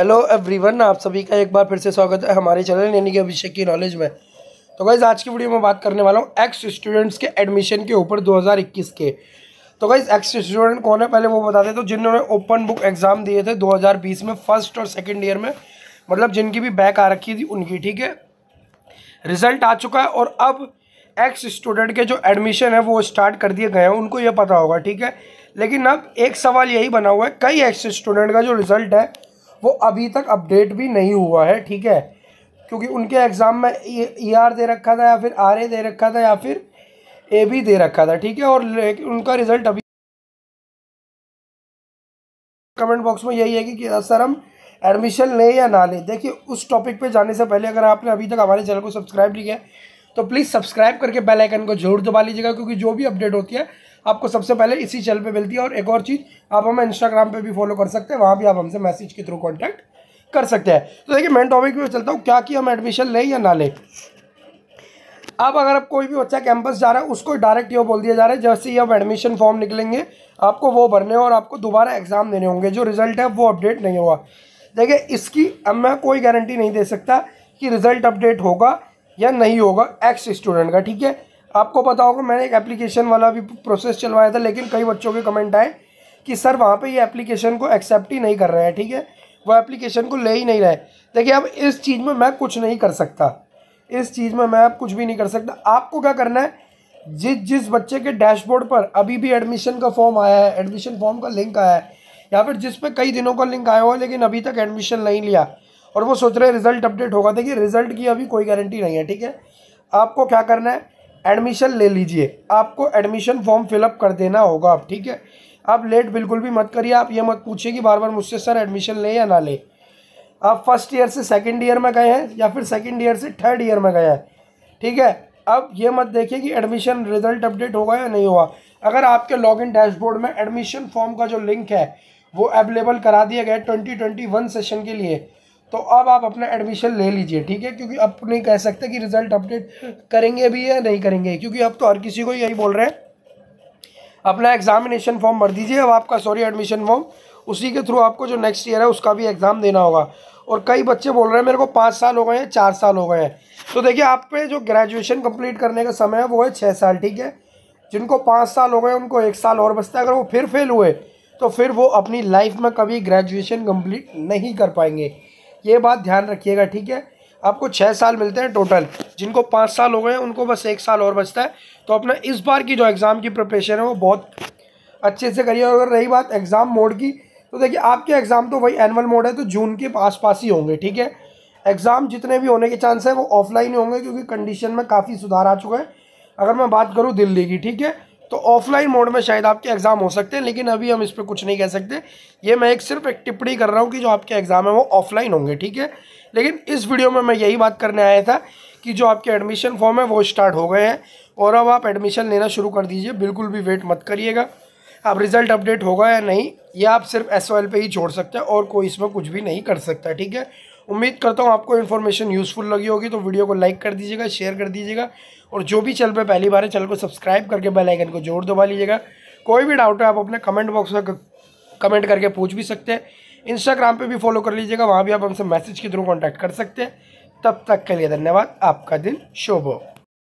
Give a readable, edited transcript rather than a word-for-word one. Hello everyone, आप सभी का एक बार फिर से स्वागत है हमारे चैनल यानी कि अभिषेक की नॉलेज में। तो गाइस आज की वीडियो में बात करने वाला हूँ एक्स स्टूडेंट्स के एडमिशन के ऊपर 2021 के। तो गाइस एक्स स्टूडेंट कौन है पहले वो बता दें। तो जिन्होंने ओपन बुक एग्ज़ाम दिए थे 2020 में फर्स्ट और सेकेंड ईयर में, मतलब जिनकी भी बैक आ रखी थी उनकी, ठीक है, रिजल्ट आ चुका है और अब एक्स स्टूडेंट के जो एडमिशन है वो स्टार्ट कर दिए गए हैं, उनको ये पता होगा, ठीक है। लेकिन अब एक सवाल यही बना हुआ है, कई एक्स स्टूडेंट का जो रिज़ल्ट है वो अभी तक अपडेट भी नहीं हुआ है, ठीक है, क्योंकि उनके एग्ज़ाम में ER दे रखा था या फिर RA दे रखा था या फिर AB दे रखा था, ठीक है, और उनका रिज़ल्ट अभी कमेंट बॉक्स में यही है कि सर हम एडमिशन लें या ना लें। देखिए उस टॉपिक पे जाने से पहले अगर आपने अभी तक हमारे चैनल को सब्सक्राइब नहीं किया तो प्लीज़ सब्सक्राइब करके बेल आइकन को जरूर दबा लीजिएगा, क्योंकि जो भी अपडेट होती है आपको सबसे पहले इसी चैनल पे मिलती है। और एक और चीज़, आप हमें इंस्टाग्राम पे भी फॉलो कर सकते हैं, वहाँ भी आप हमसे मैसेज के थ्रू कांटेक्ट कर सकते हैं। तो देखिए मैं टॉपिक पे चलता हूँ, क्या कि हम एडमिशन लें या ना लें। अब अगर आप कोई भी बच्चा कैंपस जा रहा है उसको डायरेक्ट ये बोल दिया जा रहा है, जैसे ही आप एडमिशन फॉर्म निकलेंगे आपको वो भरने और आपको दोबारा एग्ज़ाम देने होंगे, जो रिज़ल्ट है वो अपडेट नहीं हुआ। देखिए इसकी अब मैं कोई गारंटी नहीं दे सकता कि रिज़ल्ट अपडेट होगा या नहीं होगा एक्स स्टूडेंट का, ठीक है। आपको पता होगा मैंने एक एप्लीकेशन वाला भी प्रोसेस चलवाया था, लेकिन कई बच्चों के कमेंट आए कि सर वहाँ पे ये एप्लीकेशन को एक्सेप्ट ही नहीं कर रहे हैं, ठीक है, वो एप्लीकेशन को ले ही नहीं रहे। देखिए अब इस चीज़ में मैं कुछ नहीं कर सकता, इस चीज़ में मैं कुछ भी नहीं कर सकता। आपको क्या करना है, जिस बच्चे के डैशबोर्ड पर अभी भी एडमिशन का फॉर्म आया है, एडमिशन फॉर्म का लिंक आया है, या फिर जिस पर कई दिनों का लिंक आया हुआ है लेकिन अभी तक एडमिशन नहीं लिया और वो सोच रहे हैं रिज़ल्ट अपडेट होगा, देखिए रिज़ल्ट की अभी कोई गारंटी नहीं है, ठीक है। आपको क्या करना है, एडमिशन ले लीजिए, आपको एडमिशन फॉर्म फिलअप कर देना होगा आप, ठीक है। आप लेट बिल्कुल भी मत करिए, आप ये मत पूछिए कि बार बार मुझसे सर एडमिशन ले या ना ले। आप फर्स्ट ईयर से सेकंड ईयर में गए हैं या फिर सेकंड ईयर से थर्ड ईयर में गए हैं, ठीक है। अब ये मत देखिए कि एडमिशन रिज़ल्ट अपडेट होगा या नहीं हुआ। अगर आपके लॉगिन डैशबोर्ड में एडमिशन फॉर्म का जो लिंक है वो अवेलेबल करा दिया गया 2021 सेशन के लिए, तो अब आप अपना एडमिशन ले लीजिए, ठीक है, क्योंकि अब नहीं कह सकते कि रिज़ल्ट अपडेट करेंगे भी या नहीं करेंगे, क्योंकि अब तो हर किसी को यही बोल रहे हैं अपना एग्ज़ामिनेशन फॉर्म भर दीजिए। अब आपका एडमिशन फॉर्म उसी के थ्रू आपको जो नेक्स्ट ईयर है उसका भी एग्ज़ाम देना होगा। और कई बच्चे बोल रहे हैं मेरे को 5 साल हो गए हैं, 4 साल हो गए हैं। तो देखिए आप पे जो ग्रेजुएशन कम्प्लीट करने का समय है वो है 6 साल, ठीक है। जिनको 5 साल हो गए उनको 1 साल और बचता है, अगर वो फिर फेल हुए तो फिर वो अपनी लाइफ में कभी ग्रेजुएशन कम्प्लीट नहीं कर पाएंगे, ये बात ध्यान रखिएगा, ठीक है। आपको 6 साल मिलते हैं टोटल, जिनको 5 साल हो गए हैं उनको बस 1 साल और बचता है। तो अपना इस बार की जो एग्ज़ाम की प्रिपरेशन है वो बहुत अच्छे से करिए। और अगर रही बात एग्ज़ाम मोड की, तो देखिए आपके एग्ज़ाम तो वही एनुअल मोड है तो जून के आसपास ही होंगे, ठीक है। एग्ज़ाम जितने भी होने के चांस हैं वो ऑफलाइन होंगे, क्योंकि कंडीशन में काफ़ी सुधार आ चुका है। अगर मैं बात करूँ दिल्ली की, ठीक है, तो ऑफलाइन मोड में शायद आपके एग्ज़ाम हो सकते हैं, लेकिन अभी हम इस पर कुछ नहीं कह सकते। ये मैं सिर्फ एक टिप्पणी कर रहा हूँ कि जो आपके एग्ज़ाम है वो ऑफलाइन होंगे, ठीक है। लेकिन इस वीडियो में मैं यही बात करने आया था कि जो आपके एडमिशन फॉर्म है वो स्टार्ट हो गए हैं और अब आप एडमिशन लेना शुरू कर दीजिए, बिल्कुल भी वेट मत करिएगा। अब रिज़ल्ट अपडेट होगा या नहीं ये आप सिर्फ SOL पे ही छोड़ सकते हैं और कोई इसमें कुछ भी नहीं कर सकता, ठीक है। उम्मीद करता हूँ आपको इन्फॉर्मेशन यूज़फुल लगी होगी, तो वीडियो को लाइक कर दीजिएगा, शेयर कर दीजिएगा, और जो भी चैनल पे पहली बार है चैनल को सब्सक्राइब करके बेल आइकन को जरूर दबा लीजिएगा। कोई भी डाउट है आप अपने कमेंट बॉक्स में कमेंट करके पूछ भी सकते हैं। इंस्टाग्राम पे भी फॉलो कर लीजिएगा, वहाँ भी आप हमसे मैसेज के थ्रू कॉन्टैक्ट कर सकते हैं। तब तक के लिए धन्यवाद, आपका दिन शुभ हो।